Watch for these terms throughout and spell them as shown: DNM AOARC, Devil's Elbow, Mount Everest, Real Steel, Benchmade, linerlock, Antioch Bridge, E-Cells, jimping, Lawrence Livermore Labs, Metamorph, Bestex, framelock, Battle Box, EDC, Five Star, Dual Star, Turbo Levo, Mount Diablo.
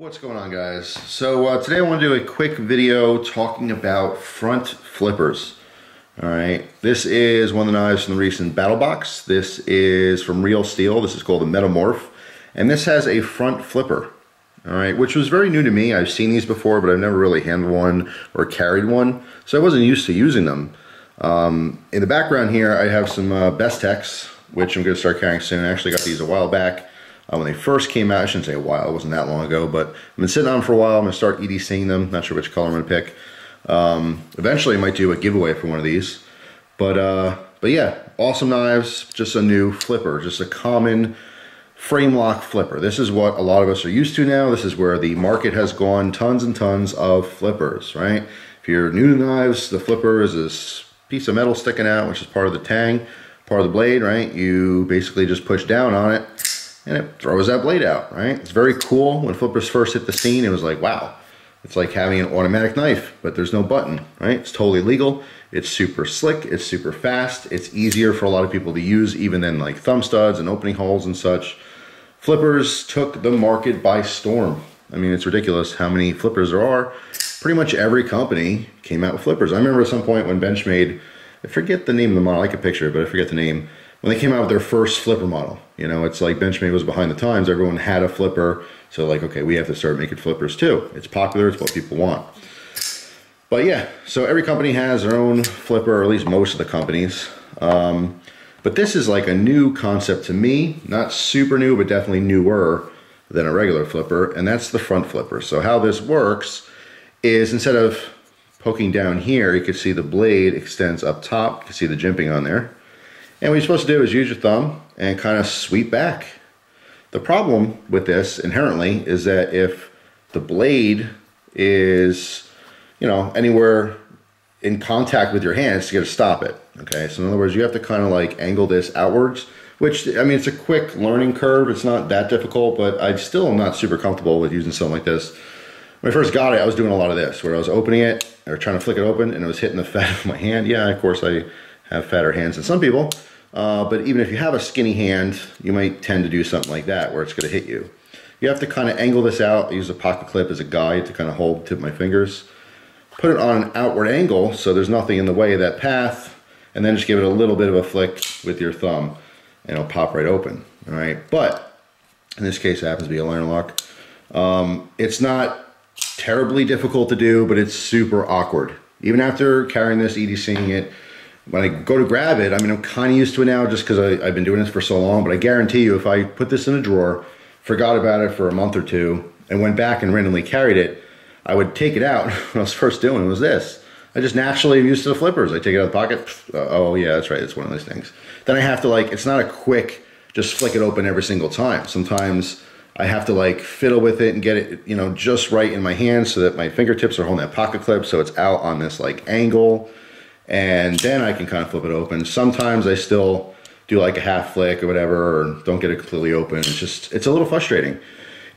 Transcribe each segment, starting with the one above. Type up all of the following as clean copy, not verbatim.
What's going on, guys? So today I want to do a quick video talking about front flippers. All right, this is one of the knives from the recent Battle Box. This is from Real Steel. This is called the Metamorph, and this has a front flipper. All right, which was very new to me. I've seen these before, but I've never really handled one or carried one, so I wasn't used to using them. In the background here, I have some Bestex, which I'm going to start carrying soon. I actually got these a while back. When they first came out, I shouldn't say a while, it wasn't that long ago, but I've been sitting on them for a while. I'm going to start EDCing them. Not sure which color I'm going to pick. Eventually, I might do a giveaway for one of these. But yeah, awesome knives. Just a new flipper. Just a common frame lock flipper. This is what a lot of us are used to now. This is where the market has gone, tons and tons of flippers, right? If you're new to knives, the flipper is this piece of metal sticking out, which is part of the tang, part of the blade, right? You basically just push down on it, and it throws that blade out, right? It's very cool. When flippers first hit the scene, it was like, wow, it's like having an automatic knife, but there's no button, right? It's totally legal. It's super slick. It's super fast. It's easier for a lot of people to use even than like thumb studs and opening holes and such. Flippers took the market by storm. I mean, it's ridiculous how many flippers there are. Pretty much every company came out with flippers. I remember at some point when Benchmade, I forget the name of the model, I could picture it, but I forget the name, when they came out with their first flipper model. You know, it's like Benchmade was behind the times. Everyone had a flipper. So like, okay, we have to start making flippers too. It's popular, it's what people want. But yeah, so every company has their own flipper, or at least most of the companies. But this is like a new concept to me. Not super new, but definitely newer than a regular flipper. And that's the front flipper. So how this works is instead of poking down here, you can see the blade extends up top. You can see the jimping on there. And what you're supposed to do is use your thumb and kind of sweep back. The problem with this inherently is that if the blade is, you know, anywhere in contact with your hands, you got to stop it. Okay, so in other words, you have to kind of like angle this outwards, which, I mean, it's a quick learning curve. It's not that difficult, but I still am not super comfortable with using something like this. When I first got it, I was doing a lot of this, where I was opening it or trying to flick it open, and it was hitting the fat of my hand. Yeah, of course, I have fatter hands than some people, but even if you have a skinny hand, you might tend to do something like that where it's going to hit you. You have to kind of angle this out. I use a pocket clip as a guide to kind of hold the tip of my fingers. Put it on an outward angle so there's nothing in the way of that path, and then just give it a little bit of a flick with your thumb, and it'll pop right open. All right, but in this case, it happens to be a liner lock. It's not terribly difficult to do, but it's super awkward. Even after carrying this, EDCing it, when I go to grab it, I mean, I'm kind of used to it now just because I've been doing this for so long, but I guarantee you if I put this in a drawer, forgot about it for a month or two, and went back and randomly carried it, I would take it out. When I was first doing it was this. I just naturally am used to the flippers. I take it out of the pocket. Oh yeah, that's right. It's one of those things. Then I have to like, it's not a quick, just flick it open every single time. Sometimes I have to like fiddle with it and get it, you know, just right in my hand so that my fingertips are holding that pocket clip. So it's out on this like angle. And then I can kind of flip it open. Sometimes I still do like a half flick or whatever, or don't get it completely open. It's just, it's a little frustrating.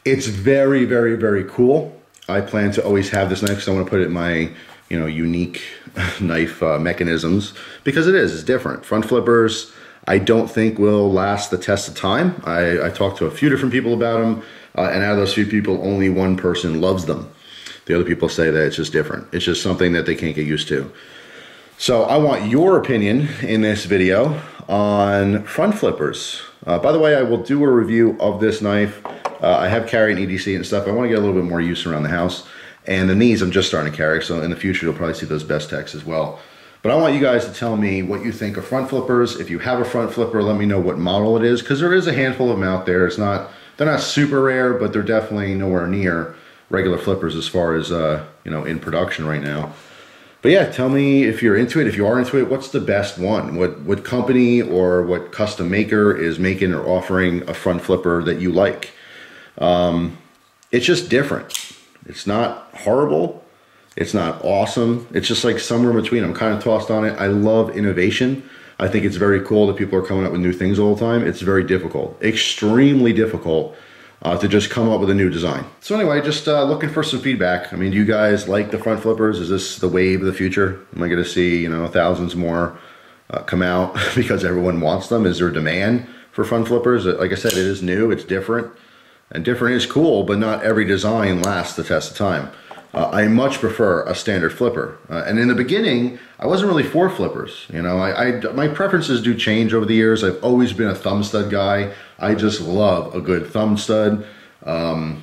It's very, very, very cool. I plan to always have this knife because I want to put it in my, you know, unique knife mechanisms, because it is, it's different. Front flippers, I don't think will last the test of time. I talked to a few different people about them, and out of those few people, only one person loves them. The other people say that it's just different. It's just something that they can't get used to. So I want your opinion in this video on front flippers. By the way, I will do a review of this knife. I have carried an EDC and stuff. I want to get a little bit more use around the house. And then these I'm just starting to carry. So in the future, you'll probably see those Bestex as well. But I want you guys to tell me what you think of front flippers. If you have a front flipper, let me know what model it is, because there is a handful of them out there. It's not, they're not super rare, but they're definitely nowhere near regular flippers as far as, you know, in production right now. But yeah, tell me if you're into it. If you are into it, what's the best one? What company or what custom maker is making or offering a front flipper that you like? It's just different. It's not horrible. It's not awesome. It's just like somewhere in between. I'm kind of tossed on it. I love innovation. I think it's very cool that people are coming up with new things all the time. It's very difficult, extremely difficult. To just come up with a new design. So anyway, just looking for some feedback. I mean, do you guys like the front flippers? Is this the wave of the future? Am I gonna see, you know, thousands more come out because everyone wants them? Is there a demand for front flippers? Like I said, it is new, it's different. And different is cool, but not every design lasts the test of time. I much prefer a standard flipper. And in the beginning, I wasn't really for flippers. You know, my preferences do change over the years. I've always been a thumb stud guy. I just love a good thumb stud.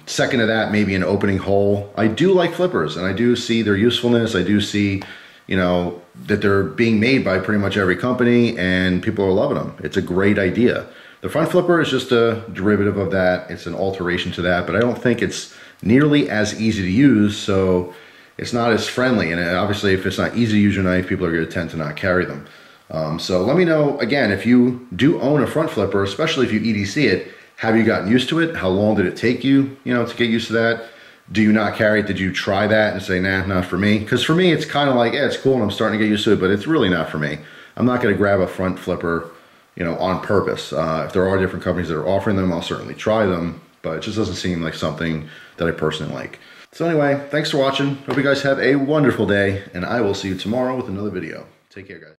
Second to that, maybe an opening hole. I do like flippers, and I do see their usefulness. I do see, you know, that they're being made by pretty much every company, and people are loving them. It's a great idea. The front flipper is just a derivative of that. It's an alteration to that, but I don't think it's nearly as easy to use, so it's not as friendly. And obviously, if it's not easy to use your knife, people are going to tend to not carry them. So let me know, again, if you do own a front flipper, especially if you EDC it, have you gotten used to it? How long did it take you, you know, to get used to that? Do you not carry it? Did you try that and say, nah, not for me? Because for me, it's kind of like, yeah, it's cool and I'm starting to get used to it, but it's really not for me. I'm not going to grab a front flipper, you know, on purpose. If there are different companies that are offering them, I'll certainly try them, but it just doesn't seem like something that I personally like. So anyway, thanks for watching. Hope you guys have a wonderful day, and I will see you tomorrow with another video. Take care, guys.